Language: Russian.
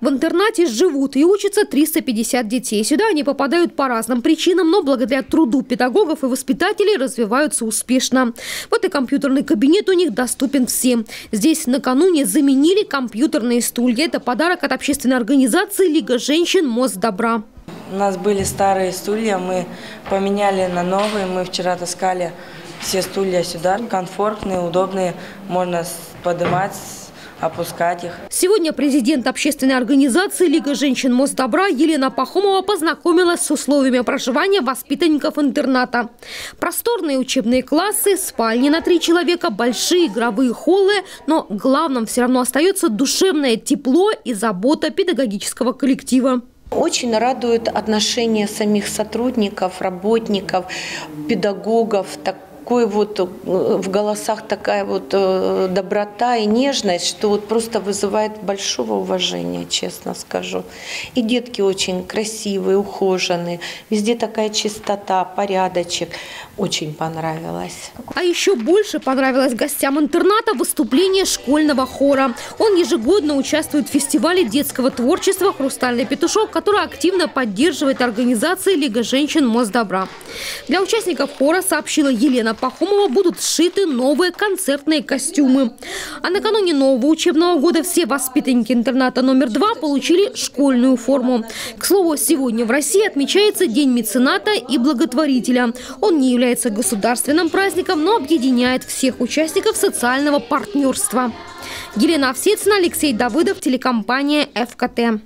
В интернате живут и учатся 350 детей. Сюда они попадают по разным причинам, но благодаря труду педагогов и воспитателей развиваются успешно. Вот и компьютерный кабинет у них доступен всем. Здесь накануне заменили компьютерные стулья. Это подарок от общественной организации «Лига женщин — Мост добра». У нас были старые стулья, мы поменяли на новые. Мы вчера таскали все стулья сюда, комфортные, удобные, можно поднимать, опускать их. Сегодня президент общественной организации «Лига женщин — Мост добра» Елена Пахомова познакомилась с условиями проживания воспитанников интерната. Просторные учебные классы, спальни на 3 человека, большие игровые холлы. Но главным все равно остается душевное тепло и забота педагогического коллектива. Очень радует отношение самих сотрудников, работников, педагогов. Такой вот в голосах такая вот доброта и нежность, что вот просто вызывает большого уважения, честно скажу. И детки очень красивые, ухоженные, везде такая чистота, порядочек. Очень понравилось. А еще больше понравилось гостям интерната выступление школьного хора. Он ежегодно участвует в фестивале детского творчества «Хрустальный петушок», который активно поддерживает организации «Лига женщин — Мост добра». Для участников хора, сообщила Елена Пахомова, будут сшиты новые концертные костюмы. А накануне нового учебного года все воспитанники интерната №2 получили школьную форму. К слову, сегодня в России отмечается День мецената и благотворителя. Он не является государственным праздником, но объединяет всех участников социального партнерства. Елена Овсицына, Алексей Давыдов, телекомпания ФКТ.